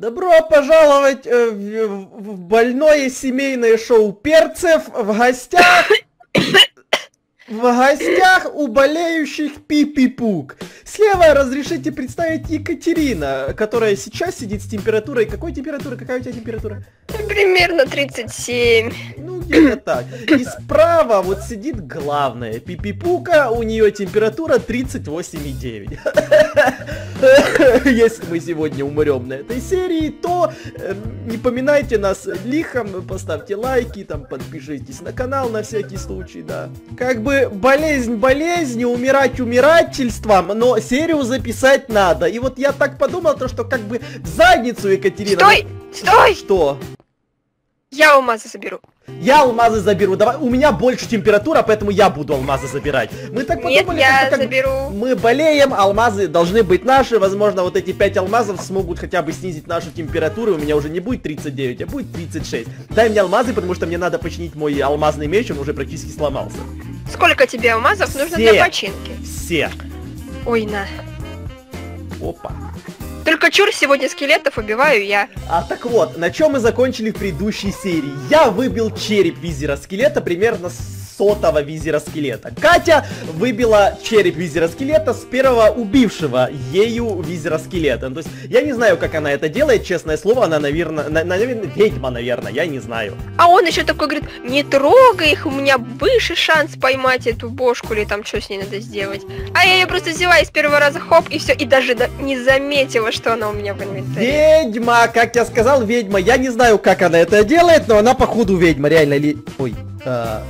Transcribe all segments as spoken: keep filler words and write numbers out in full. Добро пожаловать в больное семейное шоу перцев в гостях... В гостях у болеющих пипипук. Слева разрешите представить Екатерина, которая сейчас сидит с температурой. Какой температурой? Какая у тебя температура? Примерно тридцать семь. Ну, где-то так. И справа вот сидит главная пипипука, у нее температура тридцать восемь и девять. Если мы сегодня умрем на этой серии, то не поминайте нас лихом, поставьте лайки, там подпишитесь на канал на всякий случай, да. Как бы болезнь болезнь, умирать умирательством, но серию записать надо. И вот я так подумал, то что как бы в задницу, Екатерина. Стой! Стой! Что? Я алмазы заберу. Я алмазы заберу. Давай, у меня больше температура, поэтому я буду алмазы забирать. Мы так подумали, Нет, я как заберу. Мы болеем, алмазы должны быть наши. Возможно, вот эти пять алмазов смогут хотя бы снизить нашу температуру. У меня уже не будет тридцать девять, а будет тридцать шесть. Дай мне алмазы, потому что мне надо починить мой алмазный меч, он уже практически сломался. Сколько тебе алмазов нужно все, для починки? Все. Ой, на. Опа. Только чур, сегодня скелетов убиваю я. А так вот, на чем мы закончили в предыдущей серии. Я выбил череп визера скелета, примерно сотого визера скелета. Катя выбила череп визера скелета с первого убившего ею визера скелета. То есть, я не знаю, как она это делает, честное слово, она, наверное, на, наверное ведьма, наверное, я не знаю. А он еще такой говорит, не трогай их, у меня выше шанс поймать эту бошку или там что с ней надо сделать. А я ее просто взяла и с первого раза хоп, и все, и даже не заметила, что... что она у меня в инвентаре. Ведьма, как я сказал, ведьма. Я не знаю, как она это делает, но она походу ведьма, реально ли... Ой, а...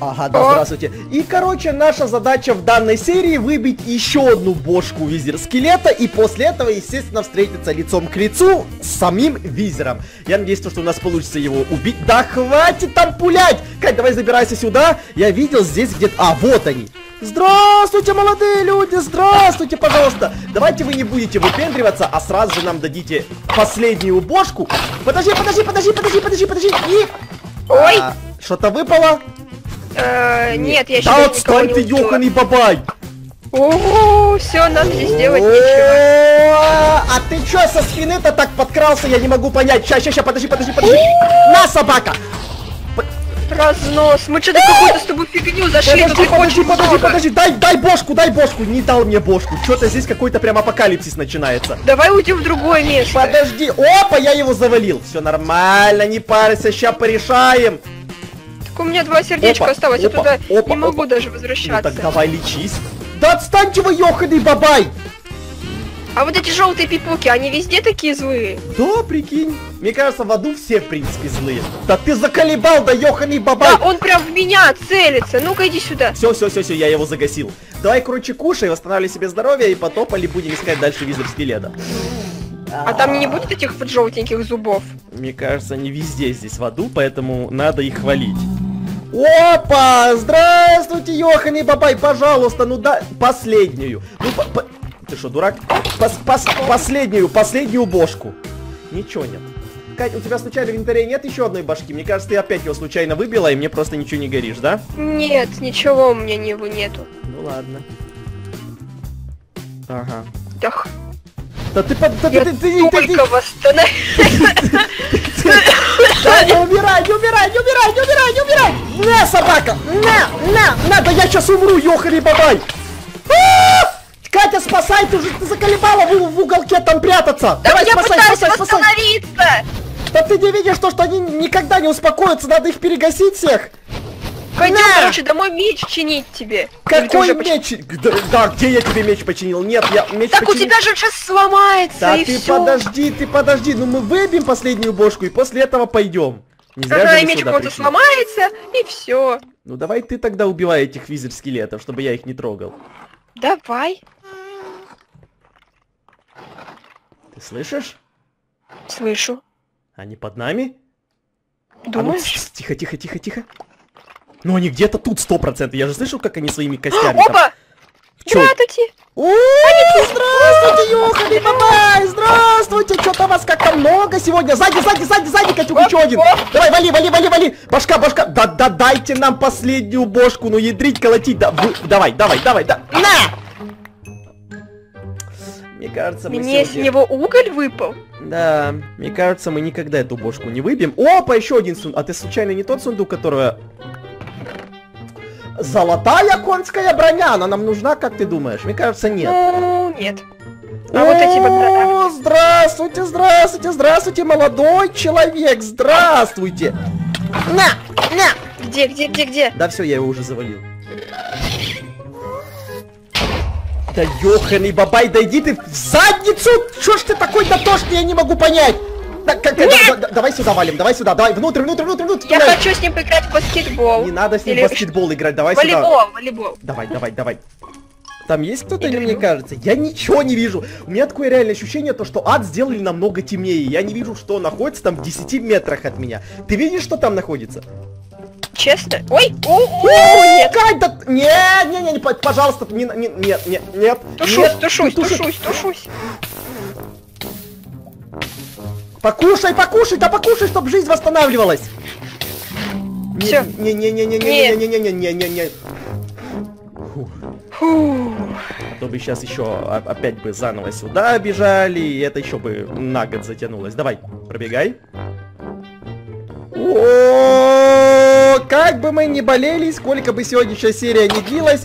Ага, да, О. здравствуйте. И, короче, наша задача в данной серии выбить еще одну бошку визер-скелета, и после этого, естественно, встретиться лицом к лицу с самим визером. Я надеюсь, что у нас получится его убить. Да хватит там пулять! Кать, давай забирайся сюда. Я видел здесь где-то... А, вот они. Здравствуйте, молодые люди, здравствуйте, пожалуйста. Давайте вы не будете выпендриваться, а сразу же нам дадите последнюю бошку. Подожди, подожди, подожди, подожди, подожди, подожди. И... Ой. А, что-то выпало. Э, нет, я сейчас. Да вот стань ты, ёханый бабай. Ого, все, нам здесь делать нечего. А ты чё со спины-то так подкрался, я не могу понять. Сейчас, сейчас, подожди, подожди, подожди. На, собака. Разнос, мы что-то какую-то с тобой фигню зашли. Подожди, подожди, подожди, подожди, дай, дай бошку, дай бошку, не дал мне бошку. Что-то здесь какой-то прям апокалипсис начинается. Давай уйдем в другое место. Подожди, опа, я его завалил. Все нормально, не парься, сейчас порешаем. Так у меня два сердечка опа, осталось, опа, я туда опа, не могу опа. даже возвращаться. Ну, так давай лечись. Да отстаньте вы, ёханый бабай! А вот эти желтые пипуки, они везде такие злые? Да, прикинь. Мне кажется, в аду все, в принципе, злые. Да ты заколебал, да ёханый бабай! Да, он прям в меня целится. Ну-ка, иди сюда. Все, все, все, все, я его загасил. Давай, короче, кушай, восстанавливай себе здоровье и потопали, будем искать дальше визер скелета. А там не будет этих желтеньких зубов? Мне кажется, они везде здесь в аду, поэтому надо их хвалить. Опа! Здравствуйте, ёханый бабай! Пожалуйста, ну да, последнюю. Ну, по... Ты что, дурак? Пос пос последнюю, последнюю бошку. Ничего нет. Кать, у тебя случайно в инвентаре нет еще одной башки? Мне кажется, ты опять его случайно выбила, и мне просто ничего не горишь, да? Нет, ничего у меня не, нету. Ну ладно. Ага. Да, да ты под... Да, я ты, ты, только ты, ты... восстановил. Не умирай, не умирай, не умирай, не умирай, не умирай! На, собака! На, на, на, да я сейчас умру, ёхари бабай! Катя, спасай, ты уже заколебала в, в уголке там прятаться. Да давай, я спасай, пытаюсь спасай, восстановиться. Спасай. Да ты не видишь то, что они никогда не успокоятся, надо их перегасить всех. Пойдем, короче, домой меч чинить тебе. Какой меч? Поч... Да, да, где я тебе меч починил? Нет, я меч так починил. Так у тебя же сейчас сломается, да и ты все. Подожди, ты подожди, ну мы выбьем последнюю бошку и после этого пойдем. Ага, и меч у кого-то сломается, и все. Ну давай ты тогда убивай этих визер-скелетов, чтобы я их не трогал. Давай. Ты слышишь? Слышу. Они под нами? Думаешь? А ну, тихо, тихо, тихо, тихо. Ну они где-то тут сто процентов. Я же слышал, как они своими костями. Опа! Здравствуйте! Здравствуйте, ёханый бабай! Здравствуйте! Что-то вас как-то много сегодня. Сзади, сзади, сзади, сзади, Катюк, еще один. Давай, вали, вали, вали, вали. Башка, башка. Да, да, дайте нам последнюю бошку. Ну ядрить, колотить. Да, вы... Давай, давай, давай, да. На! Мне кажется, мы Мне сегодня... с него уголь выпал. Да, мне кажется, мы никогда эту бошку не выбьем. Опа, еще один сундук. А ты случайно не тот сундук, которого... Золотая конская броня, она нам нужна, как ты думаешь? Мне кажется, нет. Ну, нет. А вот эти вот... Здравствуйте, здравствуйте, здравствуйте, молодой человек, здравствуйте. На, на. Где, где, где, где? Да все, я его уже завалил. Да ёханый бабай, да иди ты в задницу! Чё ж ты такой дотошный, я не могу понять! Да, как, да, да, давай сюда валим, давай сюда, давай, внутрь, внутрь, внутрь, внутрь! Я туда. Хочу с ним поиграть в баскетбол. Не надо с ним Или... в баскетбол играть, давай волейбол, сюда. Волейбол, волейбол. Давай, давай, давай. Там есть кто-то или мне кажется? Я ничего не вижу. У меня такое реальное ощущение, то, что ад сделали намного темнее. Я не вижу, что находится там в десяти метрах от меня. Ты видишь, что там находится? Честно? Ой! Ой! Кать, да... Нет, нет, нет, пожалуйста, не, не, нет, нет, нет. Тушусь, тушусь, тушусь, тушусь. Покушай, покушай, да покушай, чтобы жизнь восстанавливалась. Все. Не, не, не, не, не, не, не, не, не, не, не. Фу. А то бы сейчас еще опять бы заново сюда бежали, и это еще бы на год затянулось. Давай, пробегай. О-о-о-о! Как бы мы ни болели, сколько бы сегодняшняя серия не длилась,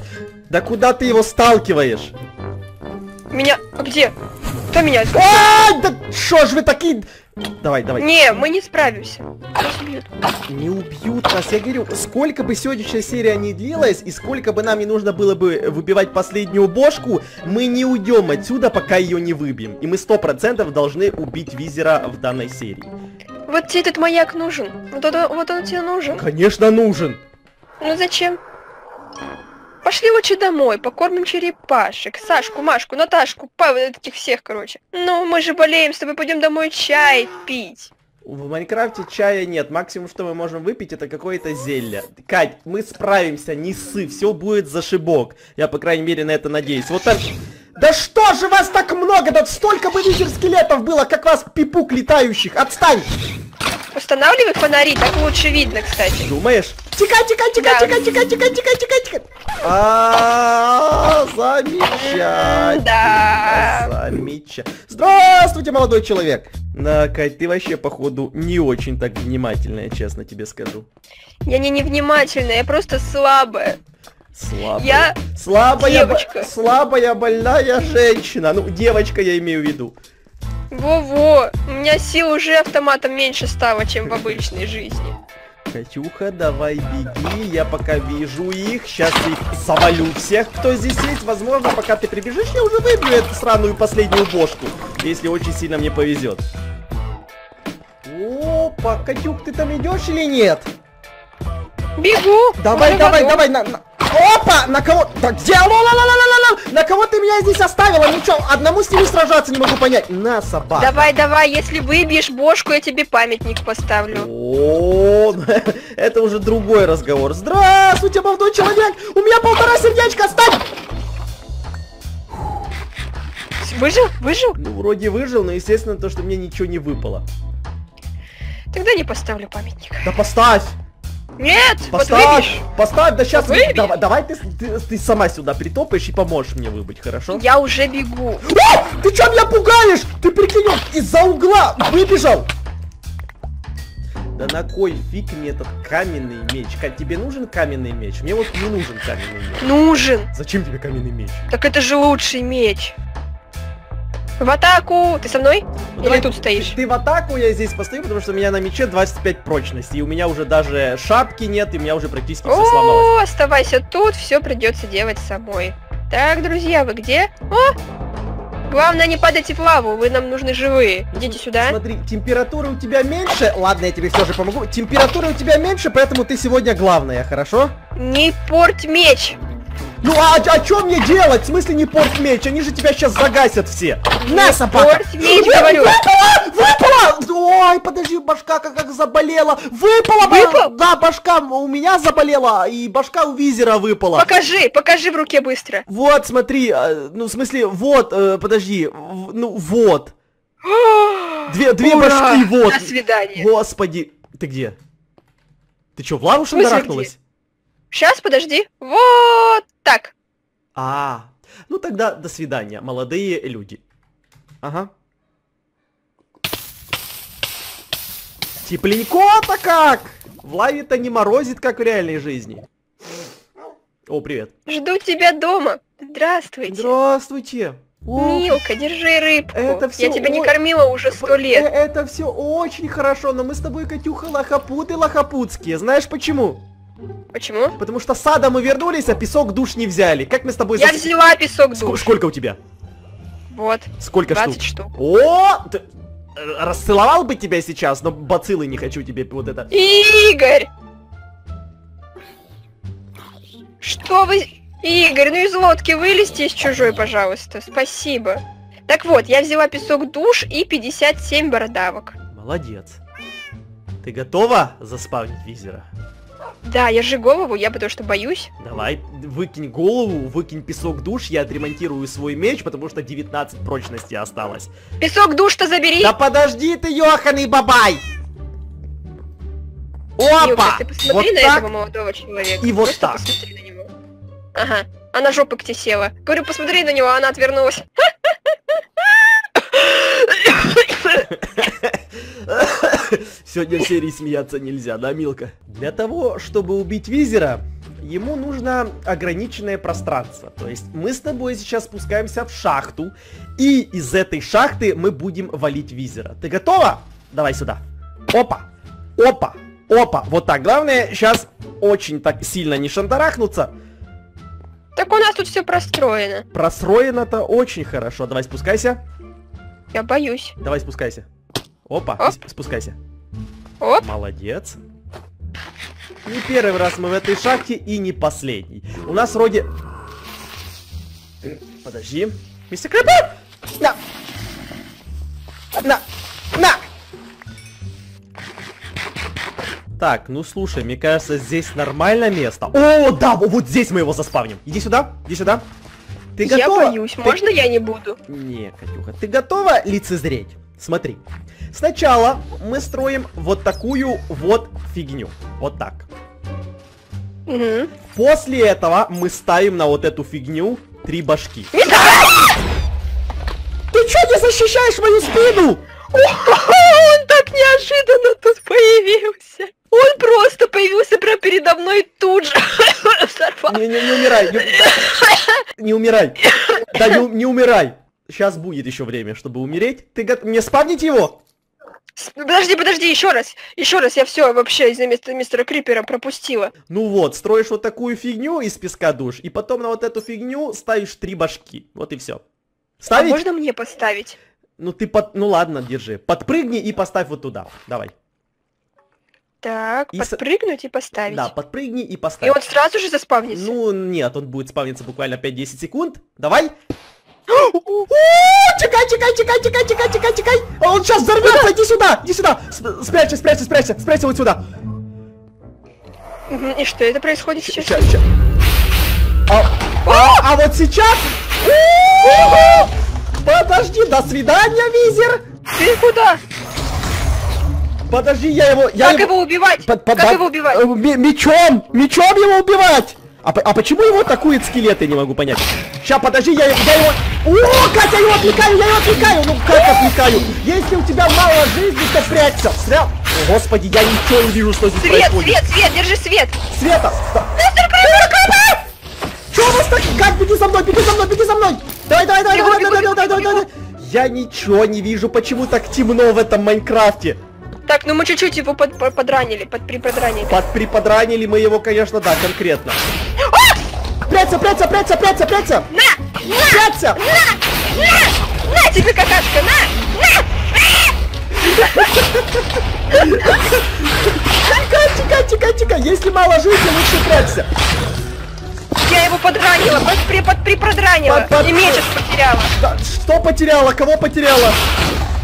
да куда ты его сталкиваешь? Меня... А где? Кто меня? А-а-а! Да шо ж вы такие... Давай, давай. Не, мы не справимся. Нас убьют. Не убьют нас, я говорю. Сколько бы сегодняшняя серия не длилась, и сколько бы нам не нужно было бы выбивать последнюю бошку, мы не уйдем отсюда, пока ее не выбьем. И мы сто процентов должны убить Визера в данной серии. Вот тебе этот маяк нужен. Вот он, вот он тебе нужен. Конечно, нужен. Ну зачем? Пошли лучше домой, покормим черепашек. Сашку, Машку, Наташку, Пау, этих всех, короче. Ну, мы же болеем, с тобой пойдем домой чай пить. В Майнкрафте чая нет. Максимум, что мы можем выпить, это какое-то зелье. Кать, мы справимся, не ссы, все будет зашибок. Я, по крайней мере, на это надеюсь. Вот так... Да что же вас так много? Да столько бы визер-скелетов было, как вас пипук летающих. Отстань! Устанавливай фонари, так лучше видно, кстати. Думаешь? Тика, тика, тика, тика, тика, тика, тика, тика, тика. А, замечательно. Да. Замечательно. Здравствуйте, молодой человек. На, Кать, ты вообще походу не очень так внимательная, честно тебе скажу. Я не невнимательная, я просто слабая. Слабая. Я слабая, девочка. Слабая, больная женщина. Ну, девочка, я имею в виду. Во-во, у меня сил уже автоматом меньше стало, чем в обычной жизни. Катюха, давай беги, я пока вижу их, сейчас их завалю всех, кто здесь есть. Возможно, пока ты прибежишь, я уже выбью эту сраную последнюю бошку, если очень сильно мне повезет. Опа, Катюх, ты там идешь или нет? Бегу! Давай, давай, давай, на, на... Опа! На кого... Да где? Ла-ла-ла-ла-ла-ла! На кого ты меня здесь оставила? Ничего, одному с ними сражаться не могу понять. На, собака. Давай, давай, если выбьешь бошку, я тебе памятник поставлю. О, это уже другой разговор. Здравствуйте, молодой человек! У меня полтора сердечка, отстань! Выжил? Выжил? Ну, вроде выжил, но, естественно, то, что мне ничего не выпало. Тогда не поставлю памятник. Да поставь! Нет! Поставь! Вот поставь, да сейчас... Вот давай, давай ты, ты, ты сама сюда притопаешь и поможешь мне выбыть, хорошо? Я уже бегу. А! Ты чё меня пугаешь? Ты прикинь, из-за угла выбежал! Да на кой фиг мне этот каменный меч? Кать, тебе нужен каменный меч? Мне вот не нужен каменный меч. Нужен! Зачем тебе каменный меч? Так это же лучший меч. В атаку! Ты со мной? Ну, или ты тут стоишь? Ты, ты в атаку, я здесь постою, потому что у меня на мече двадцать пять прочности. И у меня уже даже шапки нет, и у меня уже практически все сломалось. О, оставайся тут, все придется делать самой. Так, друзья, вы где? О! Главное, не падайте в лаву, вы нам нужны живые. Идите сюда. Смотри, температура у тебя меньше. Ладно, я тебе все же помогу. Температура у тебя меньше, поэтому ты сегодня главная, хорошо? Не порть меч! Ну а, а что мне делать? В смысле не порт меч? Они же тебя сейчас загасят все. На, собака! Порт меч, говорю! Выпала! Выпала! Ой, подожди, башка как, как заболела! Выпала! Выпал? Да, башка у меня заболела, и башка у Визера выпала. Покажи, покажи в руке быстро. Вот, смотри, ну в смысле, вот, подожди, ну вот. Две, две башки, вот. До свидания. Господи, ты где? Ты что, в лаву шандарахнулась? Сейчас, подожди. Вот так. А, ну тогда до свидания, молодые люди. Ага. Тепленько-то как! В лаве-то не морозит, как в реальной жизни. О, привет. Жду тебя дома. Здравствуйте. Здравствуйте. О, Милка, держи рыбку. Это все Я тебя о... не кормила уже сто лет. Это все очень хорошо, но мы с тобой, Катюха, лохопуты лохопутские. Знаешь почему? Почему? Потому что с сада мы вернулись, а песок душ не взяли. Как мы с тобой... Я зас... взяла песок душ. Ск сколько у тебя? Вот. Сколько штук? двадцать штук. О! Ты... Расцеловал бы тебя сейчас, но бациллы не хочу тебе вот это. Игорь! Что вы... Игорь, ну из лодки вылезьте из чужой, пожалуйста. Спасибо. Так вот, я взяла песок душ и пятьдесят семь бородавок. Молодец. Ты готова заспавнить Визера? Да, я же голову, я потому что боюсь. Давай, выкинь голову, выкинь песок душ, я отремонтирую свой меч, потому что девятнадцать прочности осталось. Песок душ-то забери! Да подожди ты, ёханый бабай! Опа! Юка, ты посмотри вот на так... этого молодого человека. И вот Просто так. Посмотри на него. Ага, она жопой к тебе села. Говорю, посмотри на него, а она отвернулась. Сегодня в серии смеяться нельзя, да, Милка? Для того, чтобы убить Визера, ему нужно ограниченное пространство. То есть мы с тобой сейчас спускаемся в шахту, и из этой шахты мы будем валить Визера. Ты готова? Давай сюда. Опа, опа, опа. Вот так. Главное, сейчас очень так сильно не шандарахнуться. Так у нас тут все простроено. Простроено-то очень хорошо. Давай спускайся. Я боюсь. Давай спускайся. Опа, Оп. спускайся. Оп. Молодец. Не первый раз мы в этой шахте и не последний. У нас вроде... Подожди. Мистер Крипер! На! На! На! Так, ну слушай, мне кажется, здесь нормальное место. О, да, вот здесь мы его заспавним. Иди сюда, иди сюда. Ты готова? Я боюсь, ты... можно я не буду? Не, Катюха, ты готова лицезреть? Смотри. Сначала мы строим вот такую вот фигню. Вот так. Угу. После этого мы ставим на вот эту фигню три башки. Ты чё не защищаешь мою спину? Он так неожиданно тут появился. Он просто появился прямо передо мной тут же. Не, не, не умирай. Не, не умирай. Да, не, не умирай. Сейчас будет еще время, чтобы умереть. Ты готов мне спавнить его? Подожди, подожди, еще раз. Еще раз, я все вообще из-за мистера Крипера пропустила. Ну вот, строишь вот такую фигню из песка душ, и потом на вот эту фигню ставишь три башки. Вот и все. Ставить? А можно мне поставить? Ну ты под... Ну ладно, держи. Подпрыгни и поставь вот туда. Давай. Так, и подпрыгнуть с... и поставить. Да, подпрыгни и поставь. И он сразу же заспавнится? Ну нет, он будет спавниться буквально пять-десять секунд. Давай. Чекай, чекай, чекай, чекай, чекай, чекай, чекай. Он сейчас взорвется, иди сюда, иди сюда. Спрячься, спрячься, спрячься, спрячься вот сюда. И что это происходит сейчас? А вот сейчас... Подожди, до свидания, Визер. Ты куда? Подожди, я его... Как его убивать? Как его убивать? Мечом, мечом его убивать. А, а почему его атакует скелет, я не могу понять. Сейчас, подожди, я, я его... О, Катя, я его отвлекаю, я его отвлекаю. Ну как отвлекаю? Если у тебя мало жизни, то прячься. Сря... О, господи, я ничего не вижу, что здесь свет, происходит. Свет, свет, свет, держи свет. Света. Мистер Крипер, Крипер! Чё у вас так? Как? Беги за мной, беги за мной, беги за мной. Давай, давай, давай, давай, давай, давай, давай, давай. Я ничего не вижу, почему так темно в этом Майнкрафте. Так, ну мы чуть-чуть его под, под, подранили, подприподранили. Подприподранили мы его, конечно, да, конкретно. Прячься, прячься, прячься, прячься, прячься! На! На! Прячься! На! На! На тебе, какашка! На! На! Тихо, тихо, тихо! Если мало жизни, лучше прячься! Я его подранила, подприподранила. И меч потеряла. Что потеряла? Кого потеряла?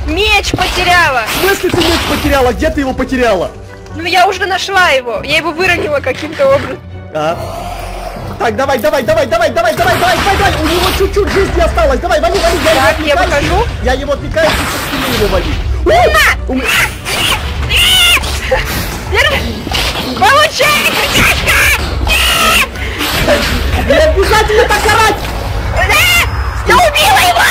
Меч потеряла! В смысле ты меч потеряла? Где ты его потеряла? Ну я уже нашла его. Я его выронила каким-то образом. А? Так, давай, давай, давай, давай, давай, давай, давай, давай, у него чуть-чуть жизни осталось. Давай, вали, вали, я так, его отвлекаю. Я, выхожу. я его отвлекаю, и его вали. У меня... Получай, Катюшка! Не обязательно так орать! Я убила его!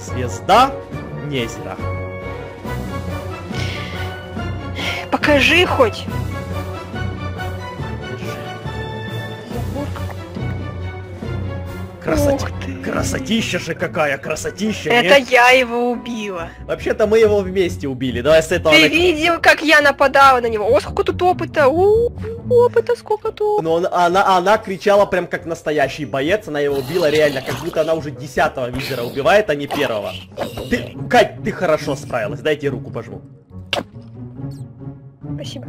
Звезда Незера. Покажи хоть. Красоти... Красотища же какая, красотища. Это нет? Я его убила. Вообще-то мы его вместе убили. Давай с этого. Ты на... видел, как я нападала на него? О, сколько тут опыта! У, опыта сколько тут. Но он, она, она кричала прям как настоящий боец, она его убила реально, как будто она уже десятого визера убивает, а не первого. Ты, Кать, ты хорошо справилась. Дайте руку пожму. Спасибо.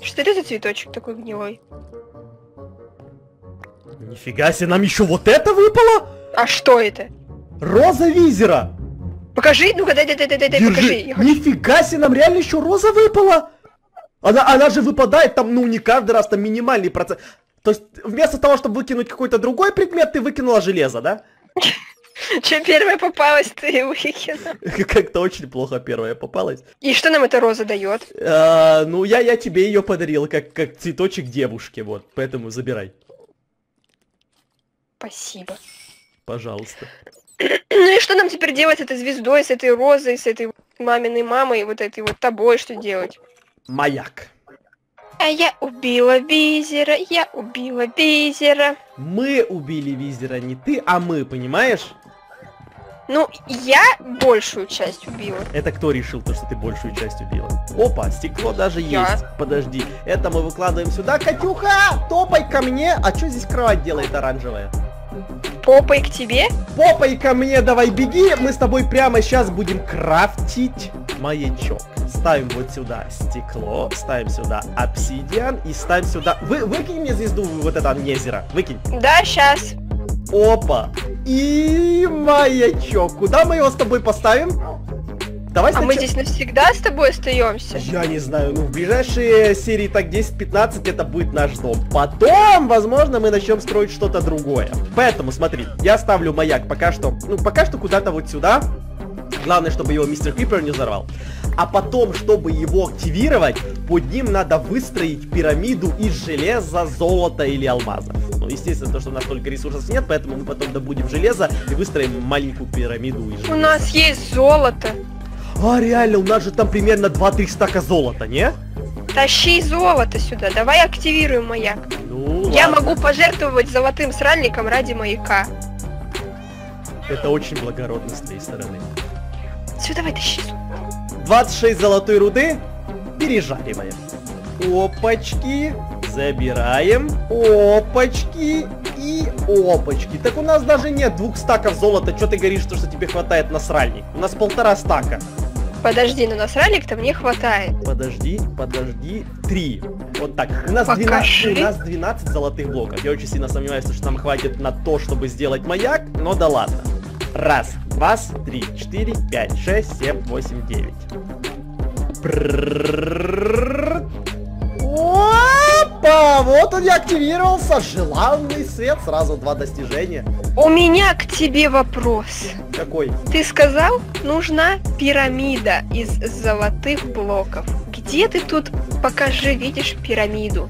Что это за цветочек такой гнилой? Нифига себе, нам еще вот это выпало? А что это? Роза визера! Покажи, ну-ка, дай, дай, дай, дай, дай, покажи. Нифига себе, нам реально еще роза выпала! Она, она же выпадает там, ну, не каждый раз, там минимальный процент. То есть, вместо того, чтобы выкинуть какой-то другой предмет, ты выкинула железо, да? Чем первая попалась, ты выкинула. Как-то очень плохо первая попалась. И что нам эта роза дает? Ну, я тебе ее подарил, как цветочек девушки, вот, поэтому забирай. Спасибо. Пожалуйста. Ну и что нам теперь делать с этой звездой, с этой розой, с этой маминой мамой, вот этой вот тобой, что делать? Маяк. А я убила визера, я убила визера. Мы убили визера, не ты, а мы, понимаешь? Ну, я большую часть убила. Это кто решил то, что ты большую часть убила? Опа, стекло даже я. Есть. Подожди, это мы выкладываем сюда. Катюха, топай ко мне. А что здесь кровать делает оранжевая? Попой к тебе? Попой ко мне, давай беги, мы с тобой прямо сейчас будем крафтить маячок. Ставим вот сюда стекло, ставим сюда обсидиан и ставим сюда... Вы, выкинь мне звезду вот это незеро, выкинь. Да, сейчас. Опа, и маячок, куда мы его с тобой поставим? Давай снач... А мы здесь навсегда с тобой остаемся? Я не знаю, ну в ближайшие серии так десять-пятнадцать это будет наш дом. Потом, возможно, мы начнем строить что-то другое. Поэтому, смотри, я ставлю маяк пока что, ну пока что куда-то вот сюда. Главное, чтобы его мистер Крипер не взорвал. А потом, чтобы его активировать, под ним надо выстроить пирамиду из железа, золота или алмазов. Ну, естественно, то, что у нас только ресурсов нет, поэтому мы потом добудем железо и выстроим маленькую пирамиду из железа. У нас есть золото. А, реально, у нас же там примерно два-три стака золота, не? Тащи золото сюда, давай активируем маяк. Ну, я ладно. Могу пожертвовать золотым сральником ради маяка. Это очень благородно с твоей стороны. Все, давай тащи. двадцать шесть золотой руды, пережариваем. Опачки, забираем, опачки и опачки. Так у нас даже нет двух стаков золота, что ты говоришь, что тебе хватает на сральник? У нас полтора стака. Подожди, ну на сралик-то мне хватает. Подожди, подожди, три. Вот так. У нас, двенадцать, у нас двенадцать золотых блоков. Я очень сильно сомневаюсь, что нам хватит на то, чтобы сделать маяк, но да ладно. Раз, два, три, четыре, пять, шесть, семь, восемь, девять. Опа! Вот он и активировался. Желанный свет. Сразу два достижения. У меня к тебе вопрос. Какой? Ты сказал, нужна пирамида из золотых блоков. Где ты тут, покажи, видишь пирамиду?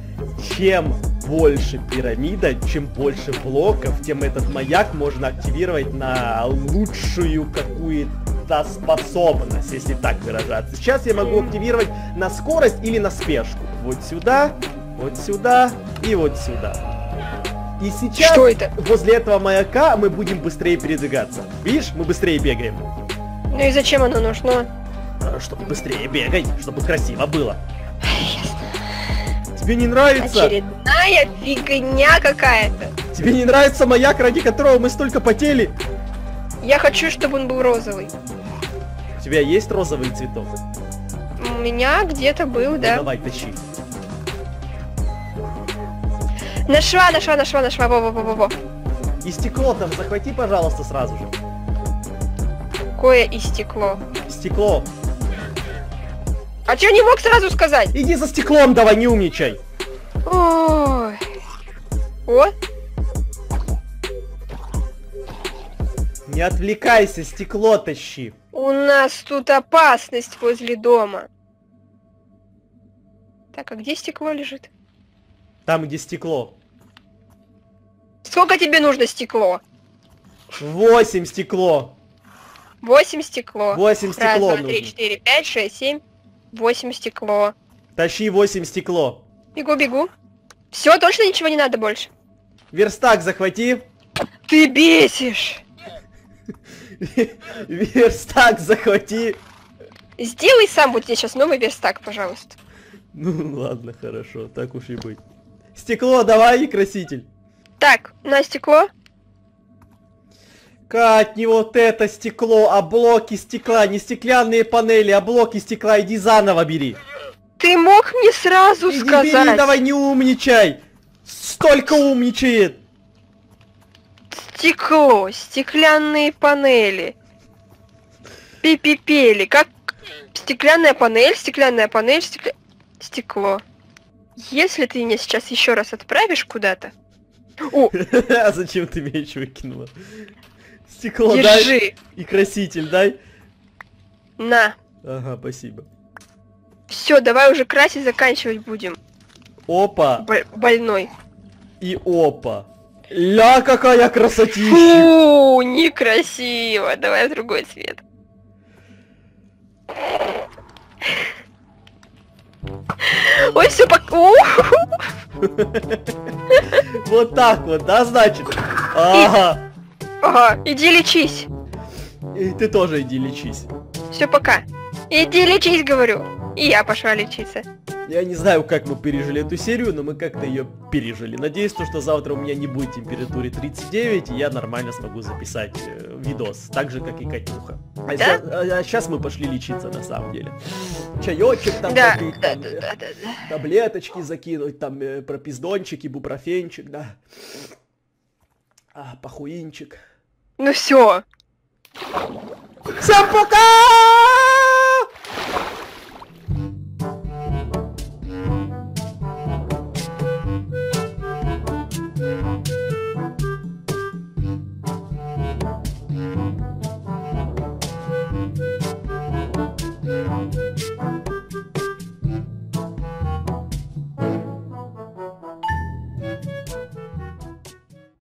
Чем больше пирамида, чем больше блоков, тем этот маяк можно активировать на лучшую какую-то способность, если так выражаться. Сейчас я могу активировать на скорость или на спешку. Вот сюда, вот сюда и вот сюда. И сейчас что это? Возле этого маяка мы будем быстрее передвигаться. Видишь, мы быстрее бегаем. Ну и зачем оно нужно? Чтобы быстрее бегать, чтобы красиво было. Тебе не нравится? Очередная фигня какая-то. Тебе не нравится маяк, ради которого мы столько потели? Я хочу, чтобы он был розовый. У тебя есть розовый цветок? У меня где-то был, ну, да. Давай, тащи. Нашла, нашла, нашла, нашла, во-во-во-во-во. И стекло там захвати, пожалуйста, сразу же. Какое и стекло? Стекло. А чё не мог сразу сказать? Иди за стеклом давай, не умничай. Ой. О. Не отвлекайся, стекло тащи. У нас тут опасность возле дома. Так, а где стекло лежит? Там, где стекло. Сколько тебе нужно стекло? Восемь стекло. Восемь стекло. Восемь стекло. Раз, два, три, четыре, пять, шесть, семь. восемь стекло. Тащи восемь стекло. Бегу, бегу. Все, точно ничего не надо больше. Верстак захвати. Ты бесишь. Верстак захвати. Сделай сам, вот тебе сейчас новый верстак, пожалуйста. Ну ладно, хорошо, так уж и быть. Стекло давай и краситель. Так, на стекло. Кать, не вот это стекло, а блоки стекла, не стеклянные панели, а блоки стекла, иди заново бери. Ты мог мне сразу иди сказать? Бери, давай не умничай. Столько умничает. Стекло, стеклянные панели. Пипипели, как стеклянная панель, стеклянная панель, стекля... стекло. Если ты меня сейчас еще раз отправишь куда-то... О! А зачем ты меня еще выкинула? Стекло держи. Дай и краситель дай. На. Ага, спасибо. Все, давай уже красить, заканчивать будем. Опа. Б больной. И опа. Ля, какая красотища. Фу, некрасиво. Давай в другой цвет. Ой, все по... Вот так вот, да, значит? Ага. Ага, иди лечись. И ты тоже иди лечись. Все, пока. Иди лечись, говорю. И я пошла лечиться. Я не знаю, как мы пережили эту серию, но мы как-то ее пережили. Надеюсь, то, что завтра у меня не будет температуры тридцать девять, и я нормально смогу записать э, видос. Так же, как и Катюха. Да? А, сейчас, а, а сейчас мы пошли лечиться, на самом деле. Чаечек там, да, попить, да, там да, да, да, да. Таблеточки закинуть, там э, пропиздончики, бупрофенчик, да. А, похуинчик. Ну все. Всем пока!